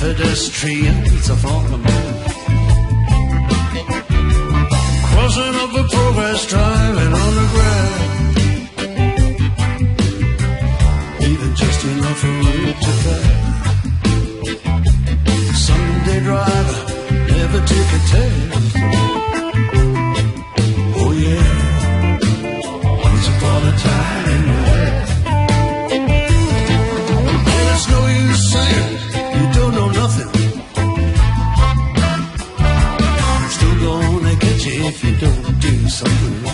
pedestrian pizza for the moon. Crossing up a progress driving on the ground, leaving just enough for you to fail. Sunday driver, never take a tale. If you don't do something,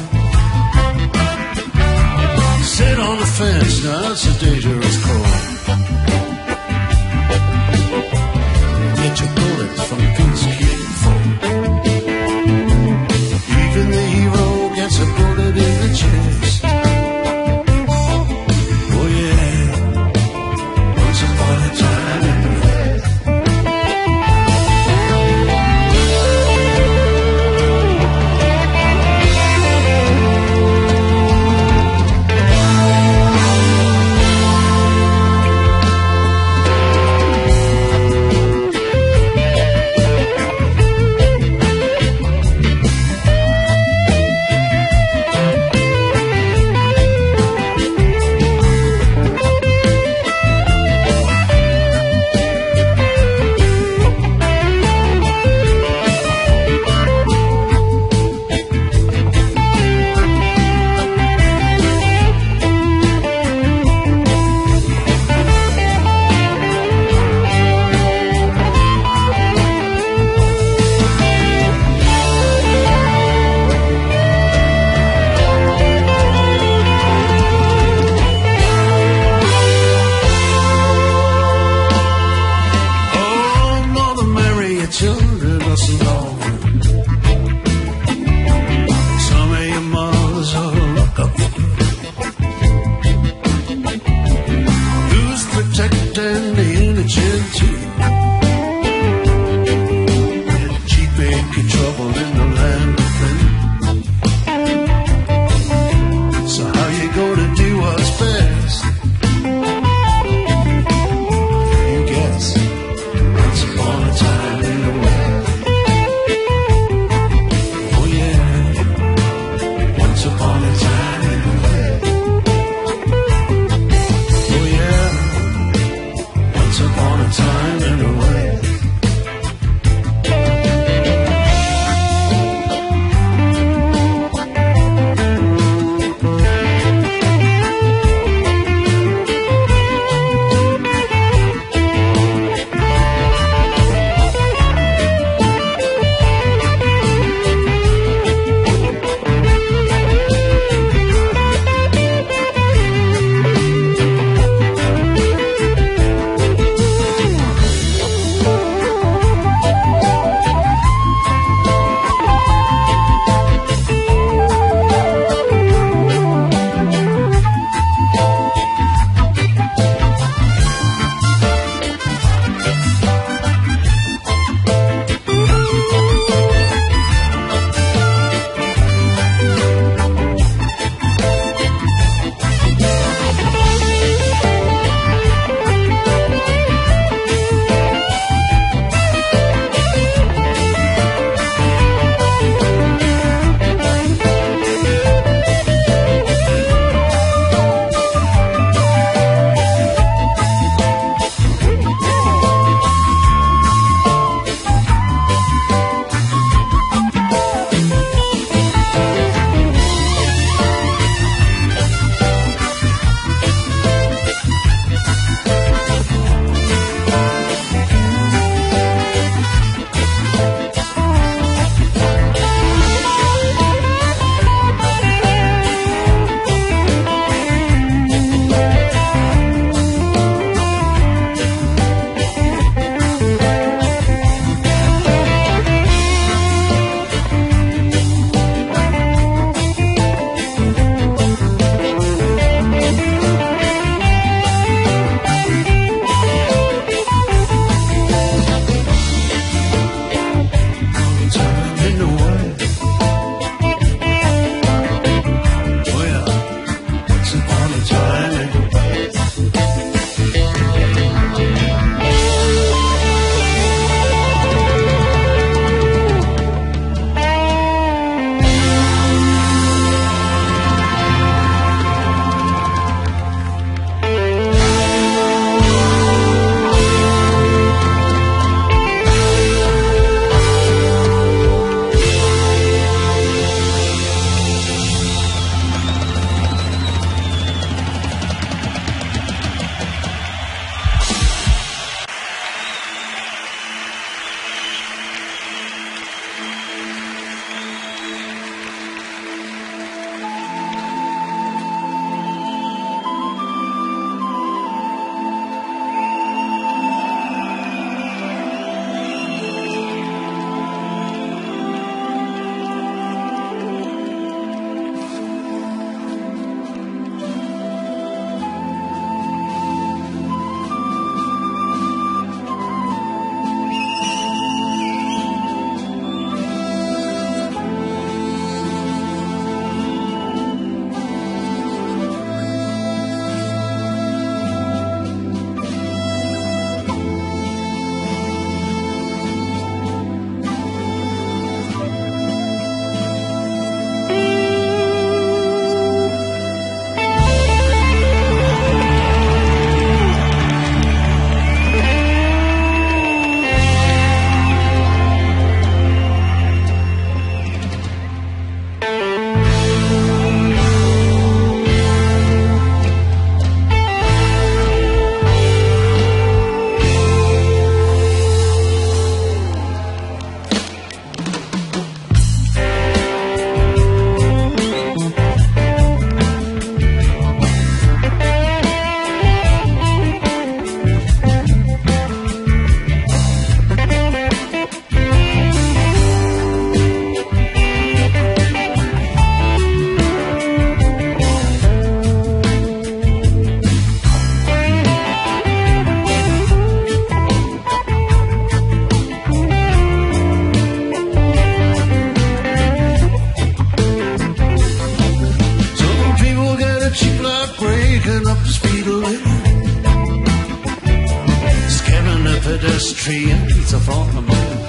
pedestrian, it's a thought in the morning.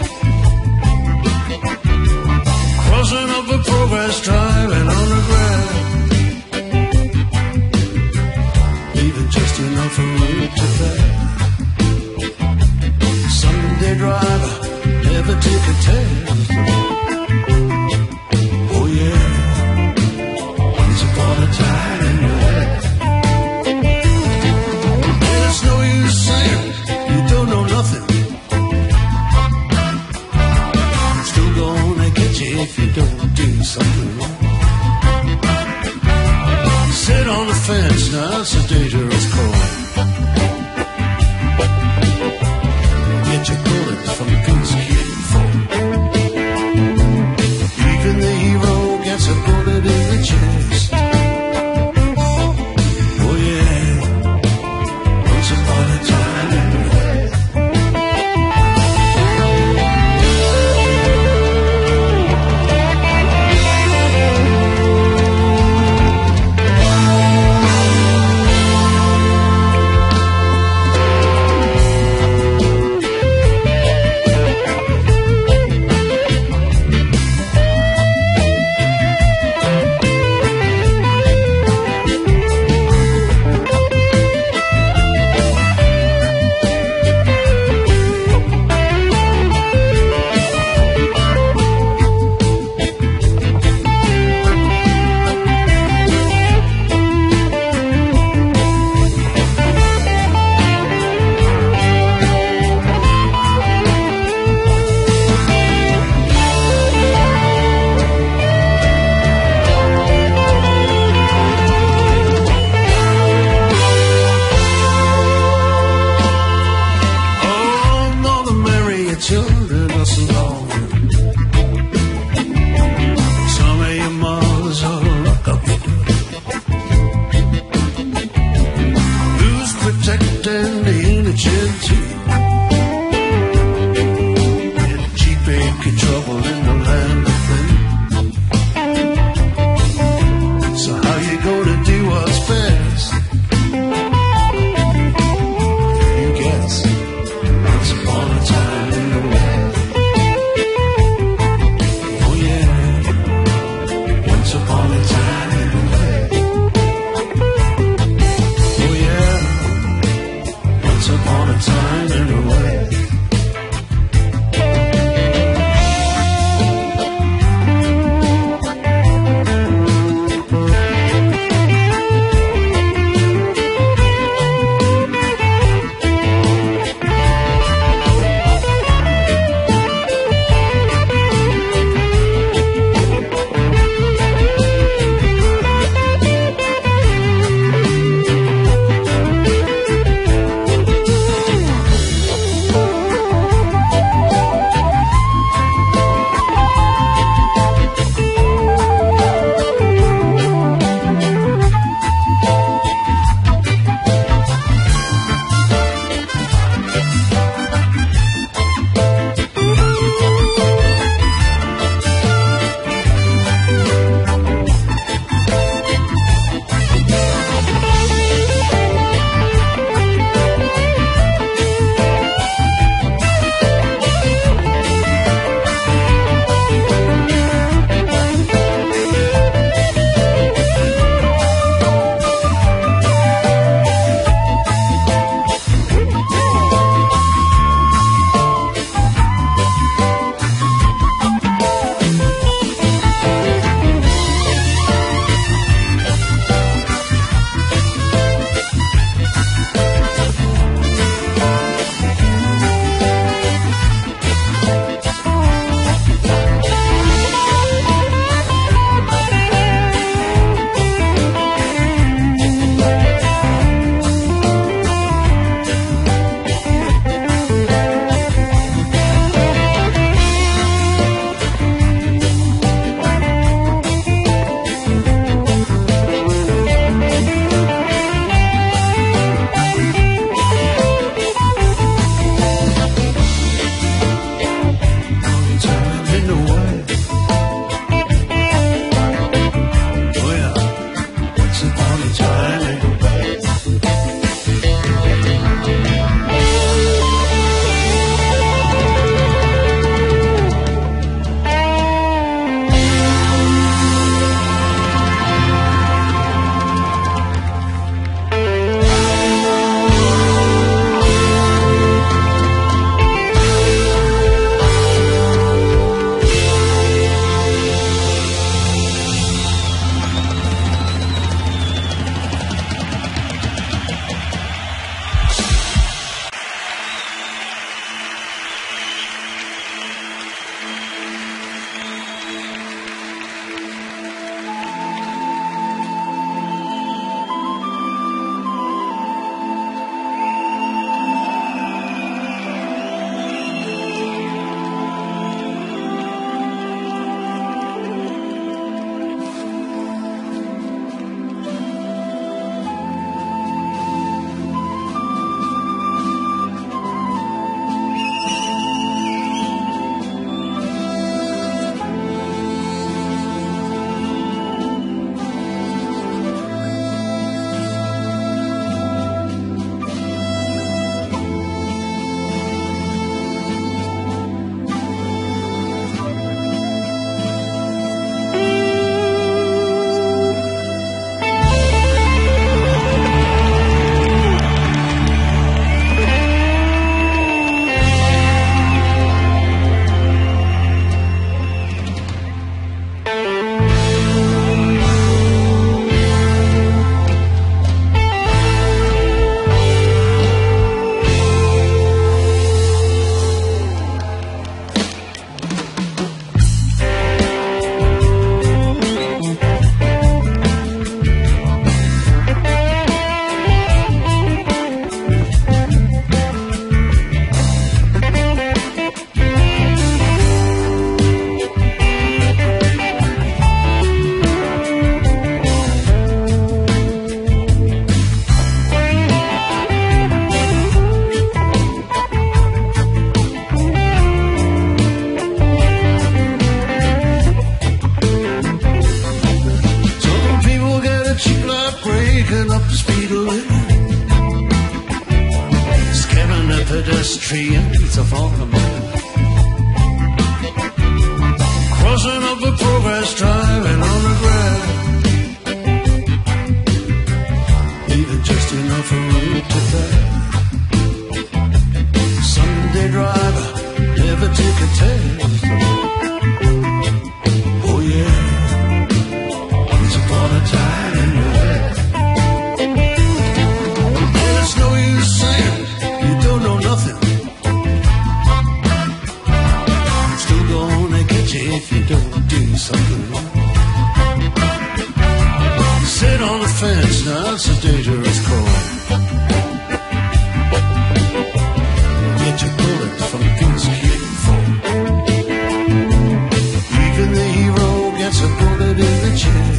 Crossing up the progress drive and underground. Leaving just enough room to fail. Sunday driver, never take a test. If you don't do something wrong, sit on the fence now, it's a dangerous call. Get your bullets from Gunsky Ford. Even the hero gets a bullet in the chest. Oh yeah, once upon a time in the West. the moon. Crossing up the progress, driving on regret. Leaving just enough room to fail. Sunday driver, never take a test. Oh yeah, once upon a time in the West. It's no use saying you don't know nothing. I'm still gonna get you if you don't do something. You sit on the fence, now that's a dangerous call. Get your bullet from things came for. Even the hero gets a bullet in the chest.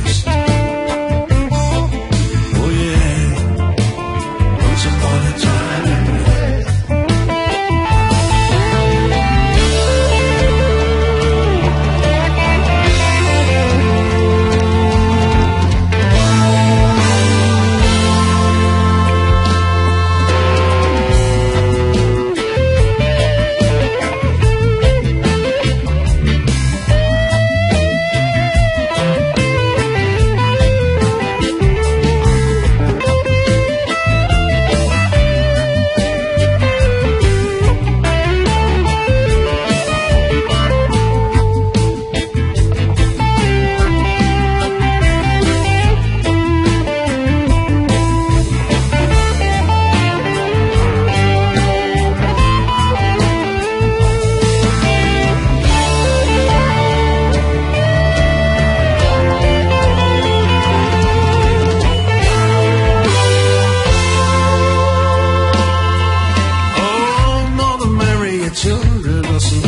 Children are so